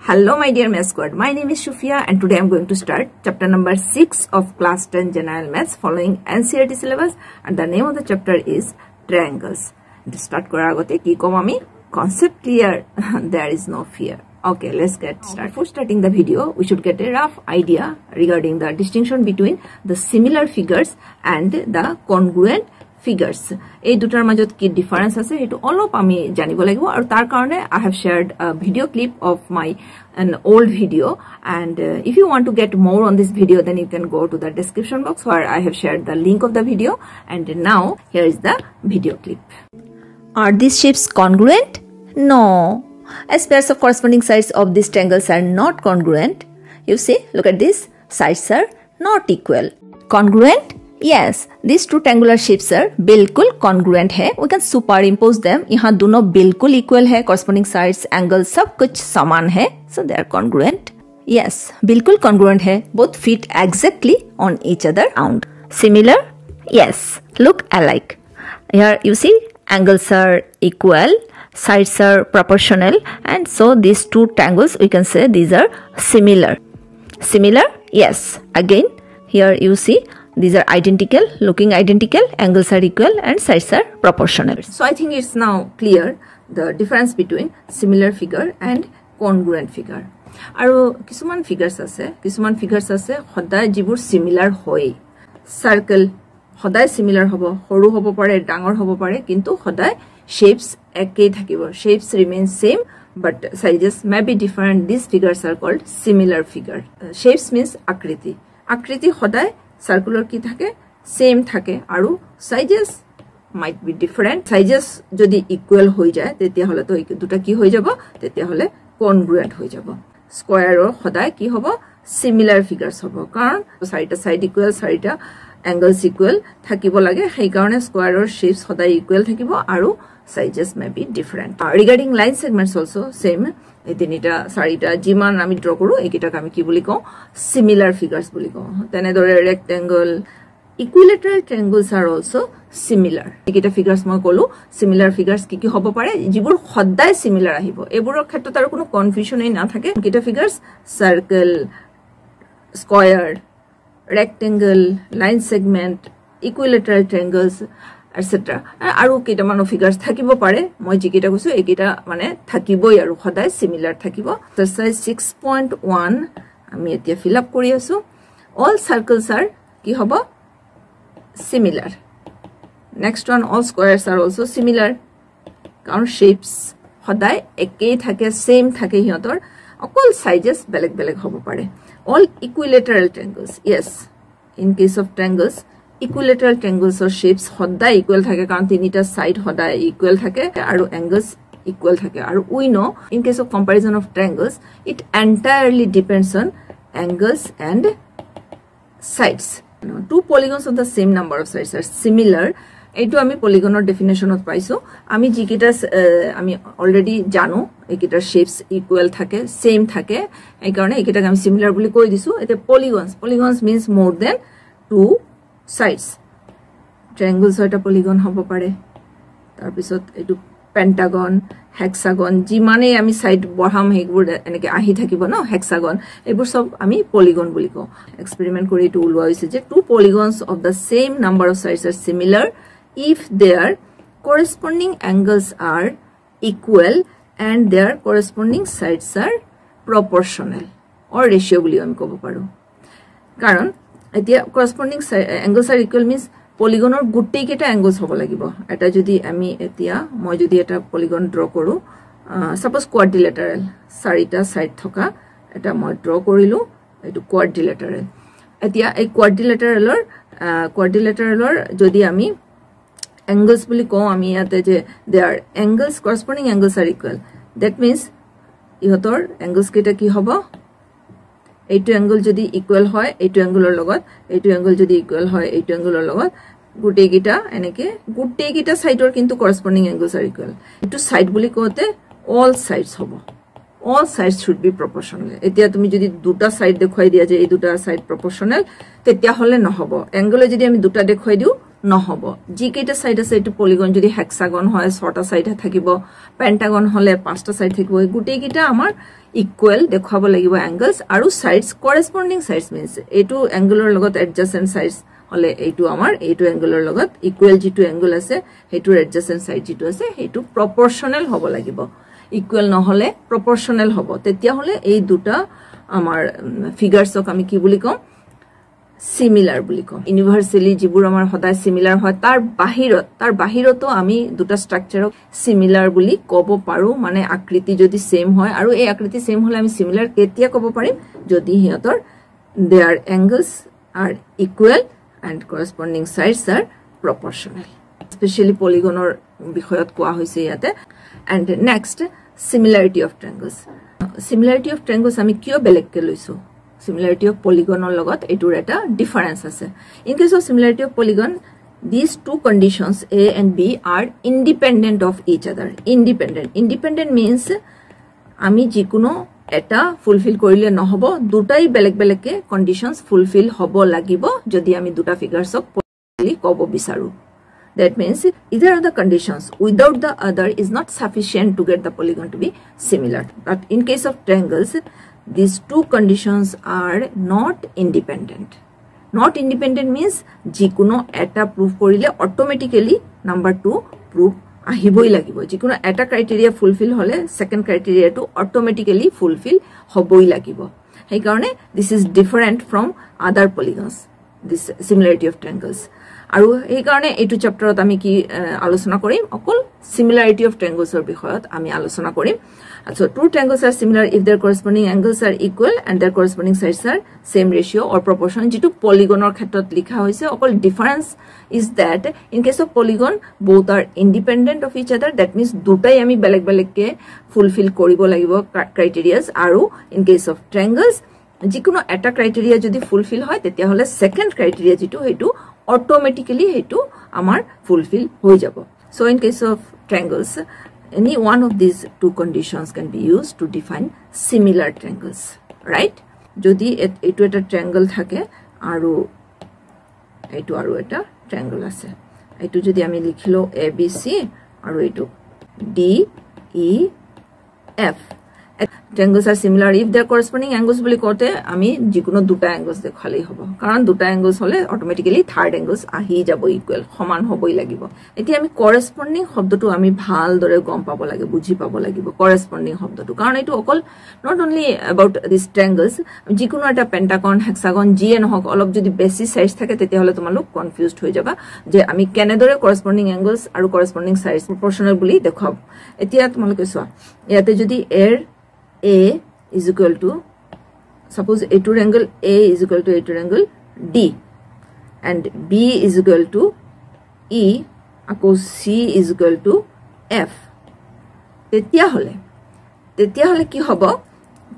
Hello my dear math squad, my name is Shufia and today I am going to start chapter number 6 of class 10 general maths following NCERT syllabus, and the name of the chapter is triangles. To start korar agote ki kom ami concept clear, there is no fear. Okay, let's get started. Before starting the video, we should get a rough idea regarding the distinction between the similar figures and the congruent figures. A dutar majot ki difference ase hetu olop ami janibo lagibo, aru tar karone I have shared a video clip of my an old video, and if you want to get more on this video, then you can go to the description box where I have shared the link of the video. And now here is the video clip. Are these shapes congruent? No. As pairs of corresponding sides of these triangles are not congruent. You see, look at this, sides are not equal. Congruent? Yes, these two triangular shapes are bilkul congruent hai. We can superimpose them. Yahan dono bilkul equal hai, corresponding sides, angles, sab kuch saman hai, so they are congruent. Yes, bilkul congruent hai. Both fit exactly on each other round. Similar? Yes, look alike. Here you see angles are equal, sides are proportional, and so these two triangles, we can say these are similar. Similar? Yes, again here you see these are identical, looking identical, angles are equal and sides are proportional. So I think it's now clear the difference between similar figure and congruent figure. Aro kisuman figures ase hodai jibur similar hoy. Circle hodai similar hobo, horu hobo pare, dangor hobo pare, kintu hodai shapes eke thakibo. Shapes remain same, but sizes may be different. These figures are called similar figure. Shapes means akriti. Akriti hodai circular ki thake, same thake, aru sizes might be different. Sizes jodi equal hoi jay, tetia hole to duta ki hoi jabo, tetia hole congruent hoi jabo. Square or hodai ki hobo similar figures hobo, karon side side equal, side angles equal thakibo lage, hei karone square or shapes hodai equal thakibo, aru sizes may be different. Regarding line segments also same. Etinita sarita jiman ami draw koru ekita kami ki boli ko similar figures boli ko. Tene dore rectangle, equilateral triangles are also similar. Ekita figures ma kolu similar figures ki hobo pare jibur hoddai similar ahibo, eburor khetrot aro kono confusion ei na thake. Ekita figures circle, square, rectangle, line segment, equilateral triangles, etc. Aru kita mano figures thakibo pare, moi jikita koisu ekita mane thakibo aru hodai similar thakibo. Exercise 6.1 ami etia fill up kori asu. All circles are ki hobo similar. Next one, all squares are also similar. Karon shapes hodai ekei thake, same thake hiator. All sizes beleg beleg hobo pare. All equilateral triangles. Yes, in case of triangles, equilateral triangles or shapes hodai equal thake, karon tinita side hodai equal thake aru angles equal thake. Aru we know in case of comparison of triangles, it entirely depends on angles and sides. Two polygons of the same number of sides are similar. Etu ami polygon or definition of paisu. Ami jikita ami already jano ekita shapes equal thake, same thake, ei karone ekita ami similar boli koi disu. Ete polygons means more than two sides. Triangles are a polygon hobo pare, tarpisot etu pentagon, hexagon, jimane ami side boham hegwood eneke ahi thakibo no, hexagon ebur sob ami polygon boli ko. Experiment kori etu ulwa hoise je two polygons of the same number of sides are similar if their corresponding angles are equal and their corresponding sides are proportional or ratio boli ami kobo paru. Karon corresponding angles are equal means polygon or guttei keta angles hobo lagibo. Eta jodi ami etia moi jodi eta polygon draw koru, suppose quadrilateral, sarita side thoka eta moi draw korilu, etu quadrilateral. Etia ei quadrilateral or jodi ami angles boli ko ami ate je their angles, corresponding angles are equal, that means ihotor angles keta ki hobo, etu angle jodi equal hoy etu angle logot gutte kita side or kintu corresponding angles are equal. Etu side boli kote all sides hobo, all sides should be proportional. Etia tumi jodi duta side dekhoi dia je ei duta side proportional, tetia hole no hobo. Angle jodi ami duta dekhoi diu, নহব জি কেটা side আছে এটু polygon যদি hexagon হয় ছটা side থাকিব Pentagon হলে পাঁচটা সাইড থাকিব গুটে কিটা আমাৰ ইকুয়াল দেখাব লাগিব অ্যাঙ্গেলস আৰু সাইডস করেসপন্ডিং সাইডস মিন্স এটু অ্যাঙ্গুলৰ লগত এডজাসেন্ট সাইডস হলে এইটু আমাৰ এইটু অ্যাঙ্গুলৰ লগত ইকুয়াল জি টু অ্যাঙ্গেল আছে হেটু এডজাসেন্ট সাইড জি টু আছে হেটু প্রপোর্শনাল হব লাগিব ইকুয়াল নহলে প্রপোর্শনাল হব তেতিয়া হলে এই দুটা আমাৰ ফিগারসক আমি কি বুলি কম similar বুলি কম ইউনিভার্সালি জিবুৰ আমাৰ হদাই similar হয় তাৰ বাহিৰত আমি দুটা স্ট্ৰাকচাৰ similar বুলি ক'ব পাৰো মানে আকৃতি যদি सेम হয় আৰু এই আকৃতি सेम হলে আমি similar কেতিয়া ক'ব পাৰিম যদি হেতৰ their angles are equal and corresponding sides are proportional especially polygonor বিষয়ত কোৱা হৈছে ইয়াতে and next similarity of triangles আমি কিয় বেলেগকে লৈছো similarity of polygon or logot etur eta difference ase in case of similarity of polygon these two conditions a and b are independent of each other independent means ami jikuno eta fulfill korile no hobo dutai belek belek ke conditions fulfill hobo lagibo jodi ami duta figures ok polygonally kobo bisaru that means either of the conditions without the other is not sufficient to get the polygon to be similar but in case of triangles these two conditions are not independent means jikuno eta prove korile automatically number 2 prove ahiboi lagibo jikuno eta criteria fulfill hole second criteria to automatically fulfill hoboi lagibo hei karone this is different from other polygons this similarity of triangles aru hei karone etu chapter ot ami ki alochona korim okol similarity of triangles or bikhoyot ami alochona korim So, two triangles are similar if their corresponding angles are equal and their corresponding sides are same ratio or proportion. Jitu polygon or khetrot likha hoise. Okol difference is that in case of polygon, both are independent of each other. That means dutai ami belek belek ke fulfill koribo lagibo criterias. Aru in case of triangles, jikuno eta criteria jodi fulfill hoy, tetia hole second criteria jitu hetu automatically hetu amar fulfill hoi jabo. So, in case of triangles. Any one of these two conditions can be used to define similar triangles, right? Jodi etu eta triangle thake, aru etu aru eta triangle ase. Etu jodi ami likhilo ABC, aru etu DEF. Triangles are similar if their corresponding angles boli kote ami jikuno duta angles dekhali hobo karon duta angles hole automatically third angles ahi jabo equal saman hoboi lagibo eti ami corresponding shobdo tu ami bhal dore gom pabo lage bujhi pabo lagibo corresponding shobdo tu karon etu okol not only about these triangles jikuno eta pentagon hexagon gn hok olop jodi basis size thake tete hole tomalok confused hoi jaba je ami kene dore corresponding angles aru corresponding sides proportional boli dekhab etia tomalok soa yate jodi air A is equal to suppose a two angle A is equal to a two angle D and B is equal to E আকৌ C is equal to F তেতিয়া হলে কি হব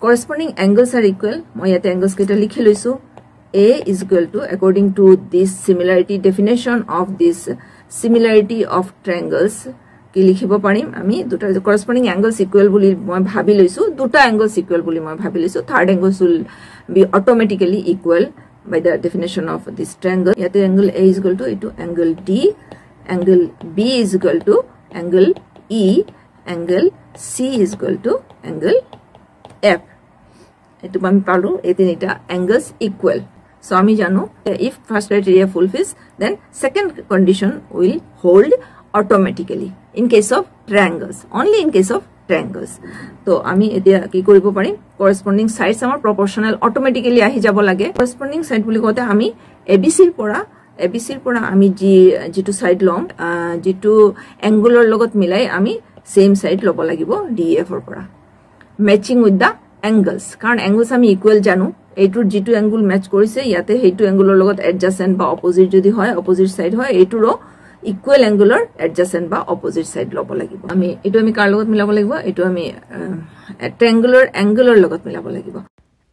corresponding angles are equal মই ইয়াতে angles কেটা লিখি লৈছো A is equal to according to this similarity definition of this similarity of triangles কি লিখিব পাৰিম আমি দুটা corresponding angles equal বুলি মই ভাবি লৈছো দুটা angles equal বুলি মই ভাবি লৈছো third angles will be automatically equal by the definition of this triangle ইয়াতে angle A is equal to এটু angle D angle B is equal to angle E angle C is equal to angle F এটু আমি পালো এই তিনটা angles equal so আমি জানো if first criteria fulfills then second condition will hold automatically in case of triangles only in case of triangles to ami etia ki koribo parim corresponding sides amar proportional automatically ahi jabo lage corresponding side buli kote ami abc r pora ami jitu side lom jitu angle r logot milai ami same side lobo lagibo df r pora matching with the angles karon angles ami equal janu এইটুৰ জিটু angle match কৰিছে ইয়াতে হেইটু angle ৰ লগত adjacent বা opposite যদি হয় opposite side হয় এইটুৰ equal angular adjacent বা opposite side লব লাগিব আমি এটো আমি কার লগত মিলাব লাগিব এটো আমি triangular angular লগত মিলাব লাগিব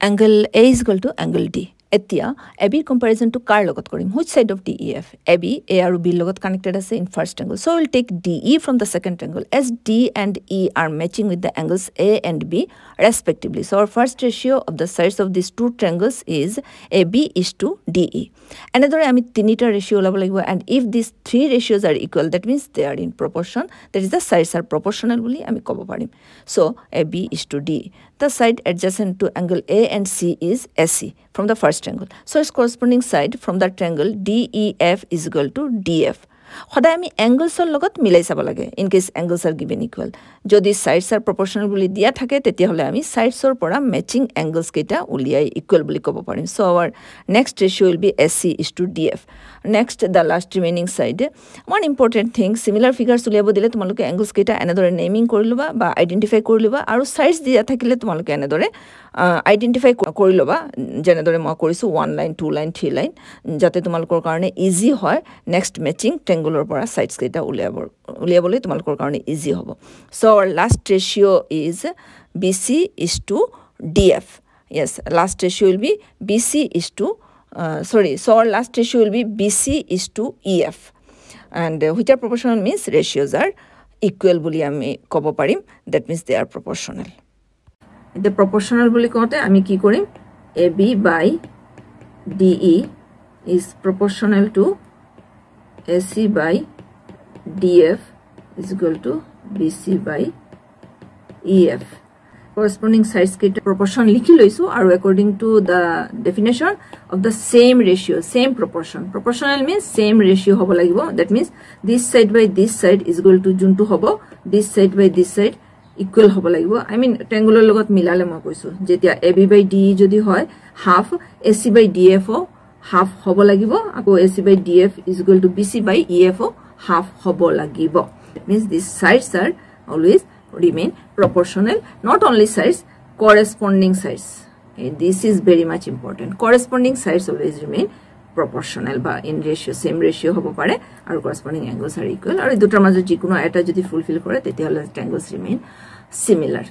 angle A is equal to angle D Etia, AB comparison to car logot korim. Which side of DEF? AB, A or B logot connected as in first angle. So we'll take DE from the second angle as D and E are matching with the angles A and B respectively. So our first ratio of the sides of these two triangles is AB is to DE. Another tinita ratio and if these three ratios are equal, that means they are in proportion. That is the sides are proportional. So AB is to DE. The side adjacent to angle A and C is SE from the first triangle. So its corresponding side from the triangle DEF is equal to DF. Khoda ami angles or logot milai sabo lage in case angles are given equal. Jodi sides are proportional boli dia thake tetia hole ami sides or pora matching angles keita uliai equal boli kobo parim. So our next ratio will be SC is to DF. Next the last remaining side. One important thing, similar figures uliabo dile tumaloke angles keita another naming koriluba ba identify koriluba aru sides dia thakile tumaloke another identify koriluba jenadore ma korisu 1 line 2 line 3 line jate tumalokor karone easy hoy next matching sides easy. So our last ratio is BC is to DF. Yes, last ratio will be BC is to so our last ratio will be BC is to EF, and which are proportional means ratios are equal. That means they are proportional. The proportional AB by DE is proportional to SC by DF is equal to BC by EF. Corresponding sides kita proportion likhi loisu are according to the definition of the same ratio, same proportion. Proportional means same ratio hobo lagibo. That means this side by this side is equal to juntu hobo. This side by this side equal hobo lagibo. I mean triangular logot milale ma koisu. Jetia AB by DE jodi hoy half SC by DF ho half hobo lagibo ako AC by DF is equal to BC by EF half hobo lagibo. Means these sides are always remain proportional. Not only sides, corresponding sides. Okay, this is very much important. Corresponding sides always remain proportional ba in ratio same ratio hobo pare aru corresponding angles are equal aru dutar major je kono eta jodi fulfill kore tete hole angles remain similar.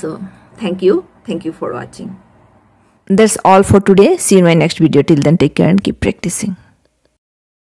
So thank you for watching. That's all for today. See you in my next video. Till then, take care and keep practicing.